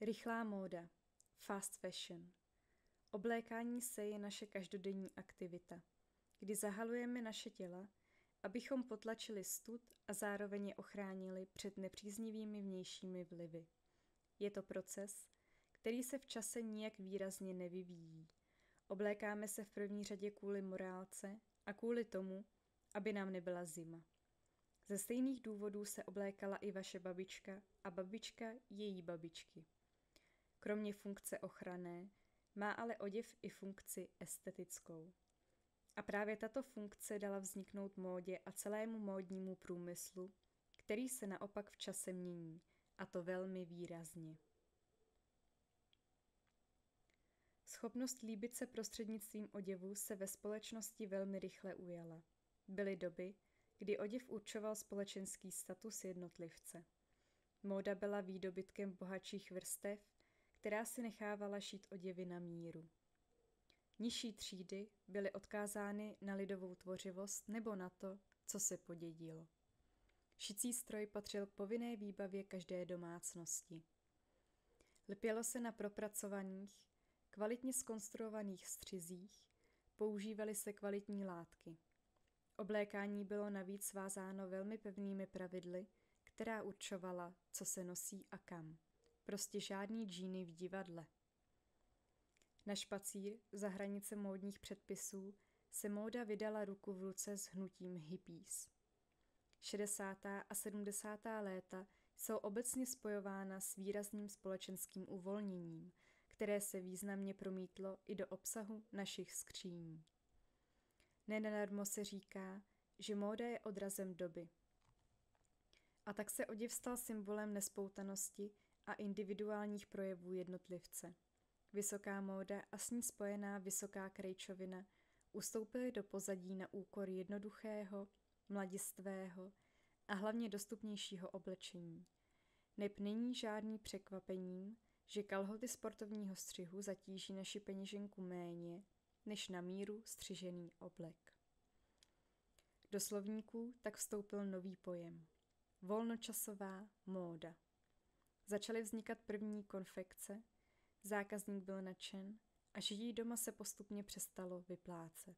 Rychlá móda, fast fashion. Oblékání se je naše každodenní aktivita, kdy zahalujeme naše těla, abychom potlačili stud a zároveň je ochránili před nepříznivými vnějšími vlivy. Je to proces, který se v čase nijak výrazně nevyvíjí. Oblékáme se v první řadě kvůli morálce a kvůli tomu, aby nám nebyla zima. Ze stejných důvodů se oblékala i vaše babička a babička její babičky. Kromě funkce ochranné, má ale oděv i funkci estetickou. A právě tato funkce dala vzniknout módě a celému módnímu průmyslu, který se naopak v čase mění, a to velmi výrazně. Schopnost líbit se prostřednictvím oděvu se ve společnosti velmi rychle ujala. Byly doby, kdy oděv určoval společenský status jednotlivce. Móda byla výdobytkem bohatších vrstev, která si nechávala šít oděvy na míru. Nižší třídy byly odkázány na lidovou tvořivost nebo na to, co se podědilo. Šicí stroj patřil k povinné výbavě každé domácnosti. Lpělo se na propracovaných, kvalitně zkonstruovaných střizích, používaly se kvalitní látky. Oblékání bylo navíc svázáno velmi pevnými pravidly, která určovala, co se nosí a kam. Prostě žádný džíny v divadle. Na špacír, za hranice módních předpisů, se móda vydala ruku v ruce s hnutím hippies. 60. a 70. léta jsou obecně spojována s výrazným společenským uvolněním, které se významně promítlo i do obsahu našich skříní. Nenadarmo se říká, že móda je odrazem doby. A tak se oděv stal symbolem nespoutanosti a individuálních projevů jednotlivce. Vysoká móda a s ní spojená vysoká krejčovina ustoupily do pozadí na úkor jednoduchého, mladistvého a hlavně dostupnějšího oblečení. Neb není žádný překvapením, že kalhoty sportovního střihu zatíží naši peněženku méně než na míru střižený oblek. Do slovníků tak vstoupil nový pojem – volnočasová móda. Začaly vznikat první konfekce, zákazník byl nadšen a šití doma se postupně přestalo vyplácet.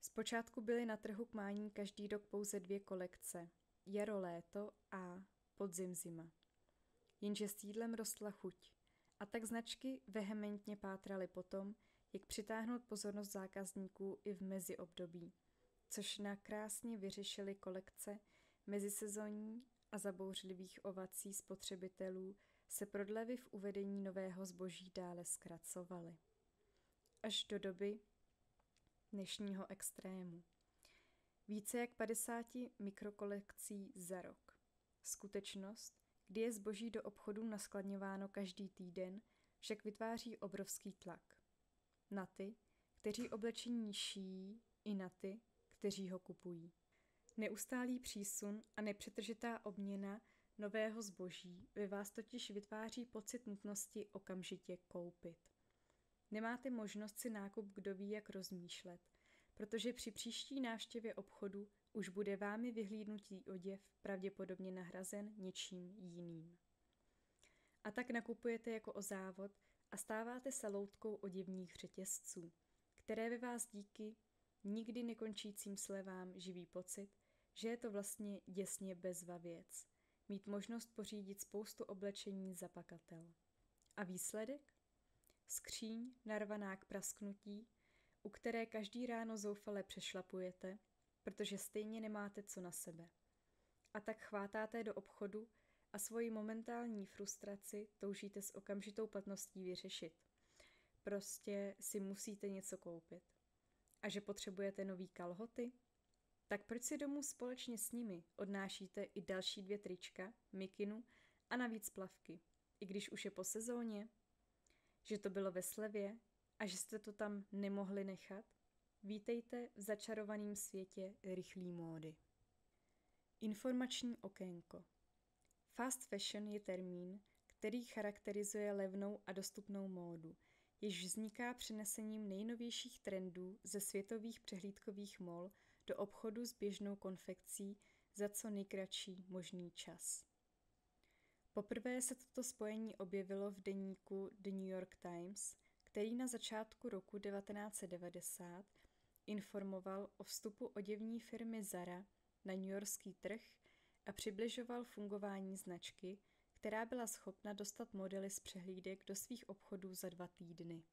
Zpočátku byly na trhu k mání každý rok pouze 2 kolekce – jaro-léto a podzim-zima. Jenže s jídlem rostla chuť a tak značky vehementně pátraly potom, jak přitáhnout pozornost zákazníků i v meziobdobí, což nakrásně vyřešily kolekce mezisezonní a zabouřlivých ovací spotřebitelů se prodlevy v uvedení nového zboží dále zkracovaly. Až do doby dnešního extrému. Více jak 50 mikrokolekcí za rok. Skutečnost, kdy je zboží do obchodů naskladňováno každý týden, však vytváří obrovský tlak. Na ty, kteří oblečení šijí, i na ty, kteří ho kupují. Neustálý přísun a nepřetržitá obměna nového zboží ve vás totiž vytváří pocit nutnosti okamžitě koupit. Nemáte možnost si nákup kdo ví jak rozmýšlet, protože při příští návštěvě obchodu už bude vámi vyhlídnutý oděv pravděpodobně nahrazen něčím jiným. A tak nakupujete jako o závod a stáváte se loutkou oděvních řetězců, které ve vás díky nikdy nekončícím slevám živí pocit, že je to vlastně děsně bezva věc. Mít možnost pořídit spoustu oblečení za pakatel. A výsledek? Skříň narvaná k prasknutí, u které každý ráno zoufale přešlapujete, protože stejně nemáte co na sebe. A tak chvátáte do obchodu a svoji momentální frustraci toužíte s okamžitou platností vyřešit. Prostě si musíte něco koupit. A že potřebujete nový kalhoty? Tak proč si domů společně s nimi odnášíte i další 2 trička, mikinu a navíc plavky, i když už je po sezóně? Že to bylo ve slevě a že jste to tam nemohli nechat? Vítejte v začarovaném světě rychlé módy. Informační okénko. Fast fashion je termín, který charakterizuje levnou a dostupnou módu, jež vzniká přenesením nejnovějších trendů ze světových přehlídkových mol do obchodu s běžnou konfekcí za co nejkratší možný čas. Poprvé se toto spojení objevilo v deníku The New York Times, který na začátku roku 1990 informoval o vstupu oděvní firmy Zara na newyorský trh a přibližoval fungování značky, která byla schopna dostat modely z přehlídek do svých obchodů za 2 týdny.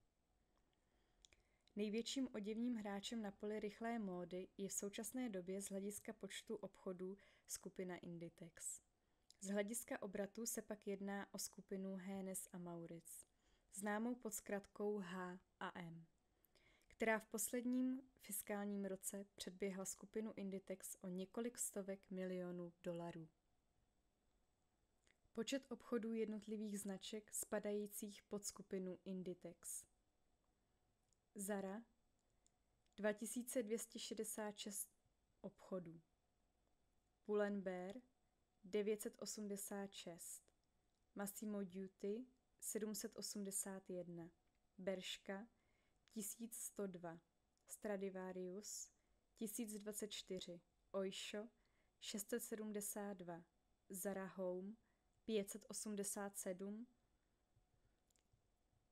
Největším oděvním hráčem na poli rychlé módy je v současné době z hlediska počtu obchodů skupina Inditex. Z hlediska obratu se pak jedná o skupinu Hennes a Mauritz, známou pod zkratkou H&M, která v posledním fiskálním roce předběhla skupinu Inditex o několik stovek milionů dolarů. Počet obchodů jednotlivých značek spadajících pod skupinu Inditex. Zara 2266 obchodů, Pullenberg 986, Massimo Dutti 781, Berška 1102, Stradivarius 1024, Oysho 672, Zara Home 587.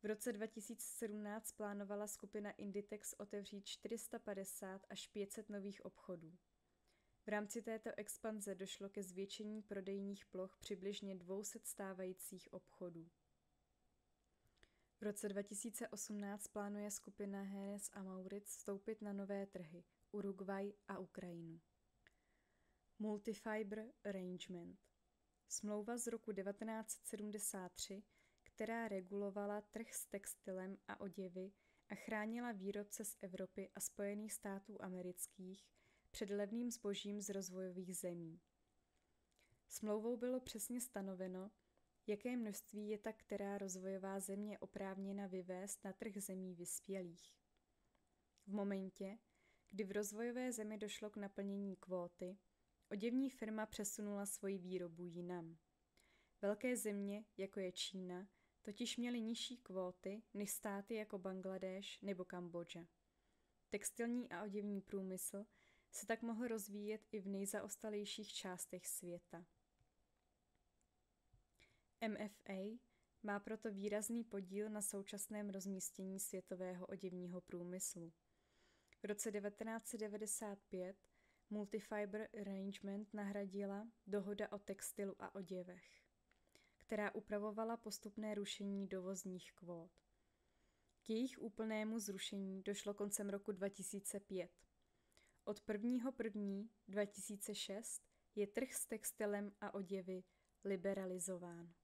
V roce 2017 plánovala skupina Inditex otevřít 450 až 500 nových obchodů. V rámci této expanze došlo ke zvětšení prodejních ploch přibližně 200 stávajících obchodů. V roce 2018 plánuje skupina Hennes a Mauritz vstoupit na nové trhy Uruguay a Ukrajinu. Multifiber Arrangement. Smlouva z roku 1973, která regulovala trh s textilem a oděvy a chránila výrobce z Evropy a Spojených států amerických před levným zbožím z rozvojových zemí. Smlouvou bylo přesně stanoveno, jaké množství je ta která rozvojová země oprávněna vyvést na trh zemí vyspělých. V momentě, kdy v rozvojové zemi došlo k naplnění kvóty, oděvní firma přesunula svoji výrobu jinam. Velké země, jako je Čína, totiž měly nižší kvóty než státy jako Bangladéš nebo Kambodža. Textilní a oděvní průmysl se tak mohl rozvíjet i v nejzaostalejších částech světa. MFA má proto výrazný podíl na současném rozmístění světového oděvního průmyslu. V roce 1995 Multifiber Arrangement nahradila dohoda o textilu a oděvech, která upravovala postupné rušení dovozních kvót. K jejich úplnému zrušení došlo koncem roku 2005. Od 1. 1. 2006 je trh s textilem a oděvy liberalizován.